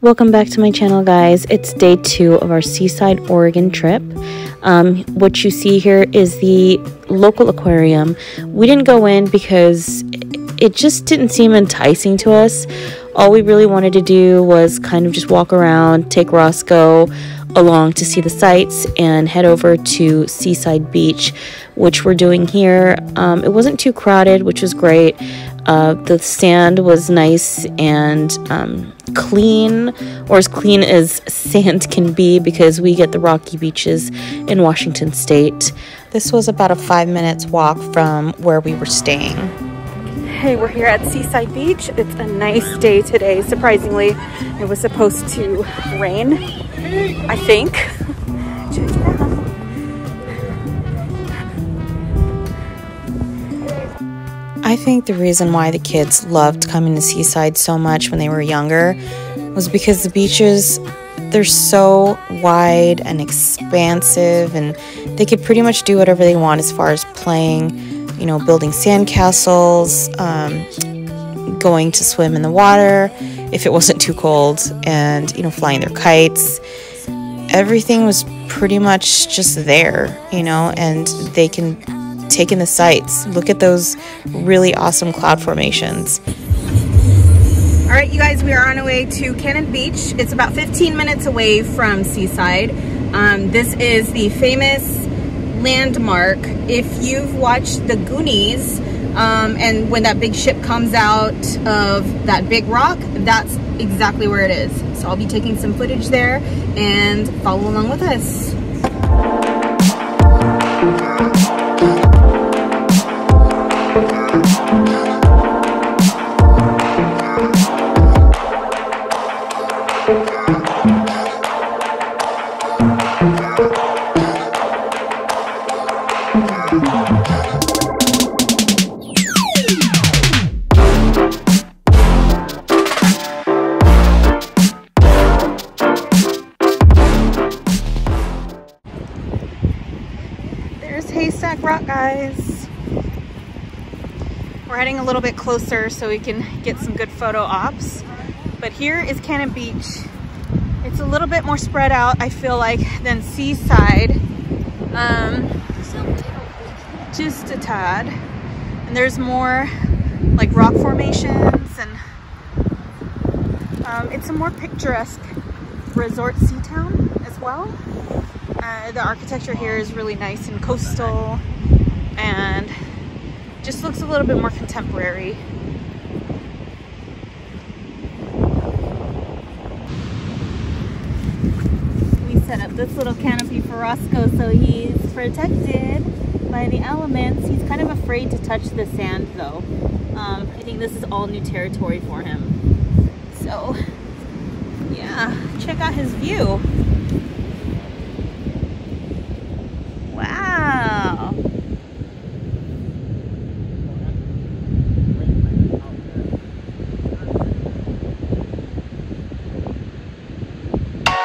Welcome back to my channel, guys. It's day 2 of our Seaside Oregon trip. What you see here is the local aquarium. We didn't go in because it just didn't seem enticing to us. All we really wanted to do was kind of just walk around, take Roscoe along to see the sights, and head over to Seaside Beach, which we're doing here. It wasn't too crowded, which was great. The sand was nice and clean, or as clean as sand can be, because we get the rocky beaches in Washington State. This was about a 5-minute walk from where we were staying. Hey, we're here at Seaside Beach. It's a nice day today. Surprisingly, it was supposed to rain, I think. I think the reason why the kids loved coming to Seaside so much when they were younger was because the beaches, they're so wide and expansive, and they could pretty much do whatever they want as far as playing. You know, building sandcastles, going to swim in the water if it wasn't too cold, and, you know, flying their kites. Everything was pretty much just there, you know, and they can take in the sights. Look at those really awesome cloud formations. All right, you guys, we are on our way to Cannon Beach. It's about 15 minutes away from Seaside. This is the famous landmark. If you've watched the Goonies, and when that big ship comes out of that big rock, that's exactly where it is. So I'll be taking some footage there, and follow along with us. Guys, we're heading a little bit closer so we can get some good photo ops, but here is Cannon Beach. It's a little bit more spread out, I feel like, than Seaside, just a tad, and there's more like rock formations, and it's a more picturesque resort sea town as well. The architecture here is really nice and coastal, and just looks a little bit more contemporary. We set up this little canopy for Roscoe so he's protected by the elements. He's kind of afraid to touch the sand, though. I think this is all new territory for him. So, yeah, check out his view. Wow.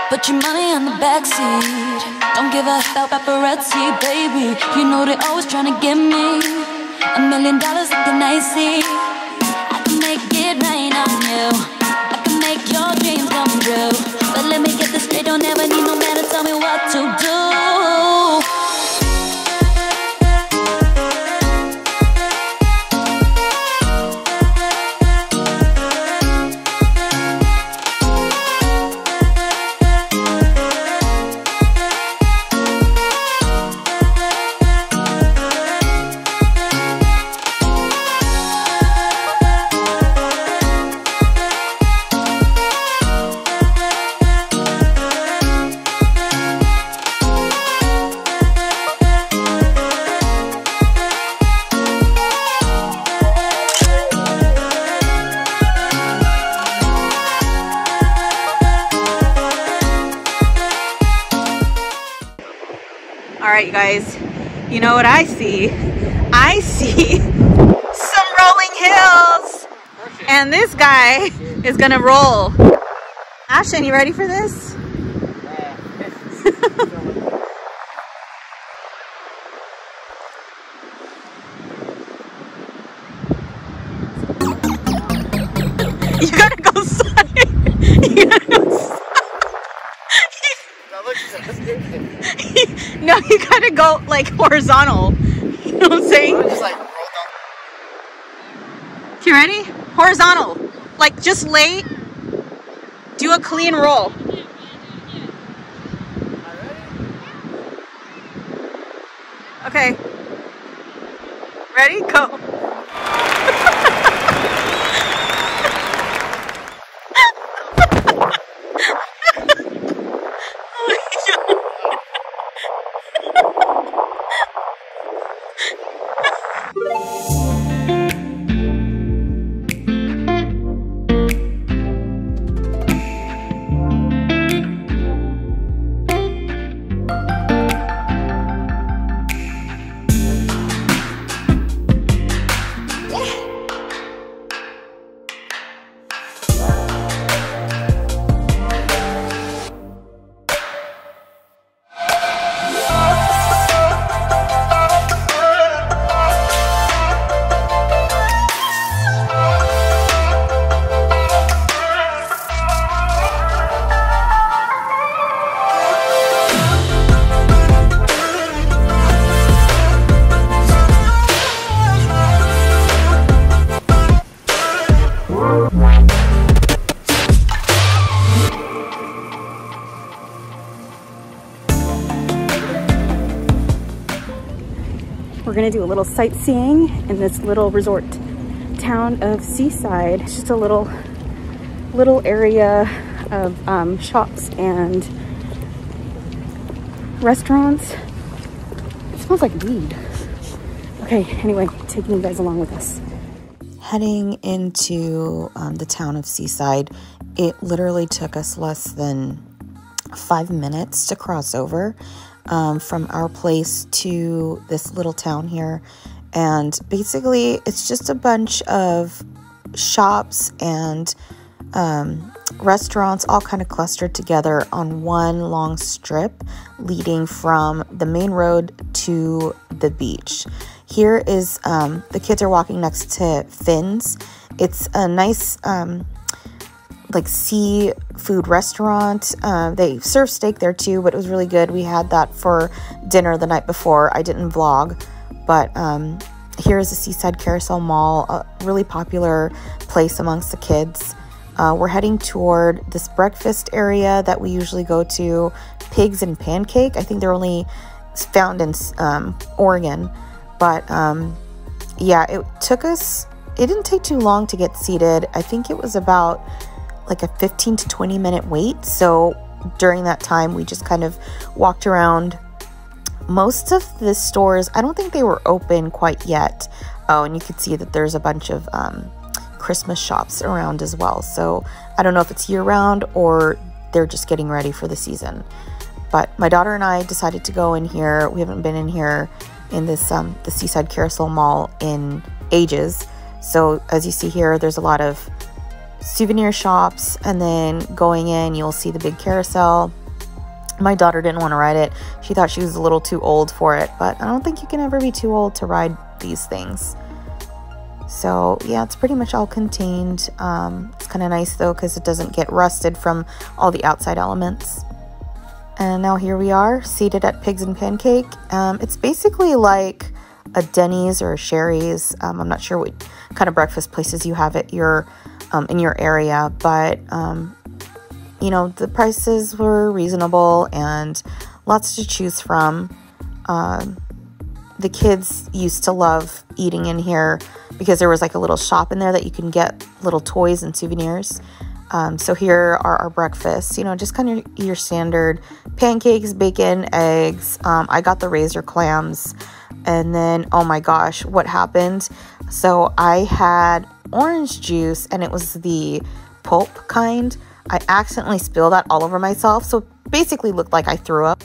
Put your money on the backseat. Don't give a hell about paparazzi, baby. You know they're always trying to get me. $1 million looking icy. I can make it rain on you. I can make your dreams come true. But let me get this straight. Don't ever need no man to tell me what to do. Alright, guys, you know what I see? I see some rolling hills, and this guy is gonna roll. Ashton, you ready for this? You gotta go side. You gotta go side. had to go like horizontal. You know what I'm saying? I'm just like, okay, ready? Horizontal. Like just lay, do a clean roll. Okay. Ready? Go. We're gonna do a little sightseeing in this little resort town of Seaside. It's just a little area of shops and restaurants. It smells like weed. Okay, anyway, taking you guys along with us. Heading into the town of Seaside, it literally took us less than 5 minutes to cross over from our place to this little town here. And basically it's just a bunch of shops and restaurants all kind of clustered together on one long strip leading from the main road to the beach. Here is the kids are walking next to Finn's. It's a nice like seafood restaurant. They serve steak there too, but it was really good. We had that for dinner the night before. I didn't vlog, but here's the Seaside Carousel Mall, a really popular place amongst the kids. We're heading toward this breakfast area that we usually go to, Pigs and Pancake. I think they're only found in Oregon, but yeah, it took us, it didn't take too long to get seated. I think it was about like a 15 to 20 minute wait. So during that time, we just kind of walked around. Most of the stores, I don't think they were open quite yet. Oh, and you could see that there's a bunch of Christmas shops around as well. So I don't know if it's year round or they're just getting ready for the season. But my daughter and I decided to go in here. We haven't been in here in this the Seaside Carousel Mall in ages. So as you see here, there's a lot of souvenir shops, and then going in you'll see the big carousel. My daughter didn't want to ride it. She thought she was a little too old for it, but I don't think you can ever be too old to ride these things. So yeah, it's pretty much all contained. It's kind of nice though because it doesn't get rusted from all the outside elements. And now here we are seated at Pigs and Pancake. It's basically like a Denny's or a Sherry's. I'm not sure what kind of breakfast places you have at your in your area, but you know, the prices were reasonable and lots to choose from. The kids used to love eating in here because there was like a little shop in there that you can get little toys and souvenirs. So here are our breakfasts, you know, just kind of your standard pancakes, bacon, eggs. I got the razor clams, and then oh my gosh, what happened? So I had orange juice and it was the pulp kind. I accidentally spilled that all over myself, so it basically looked like I threw up.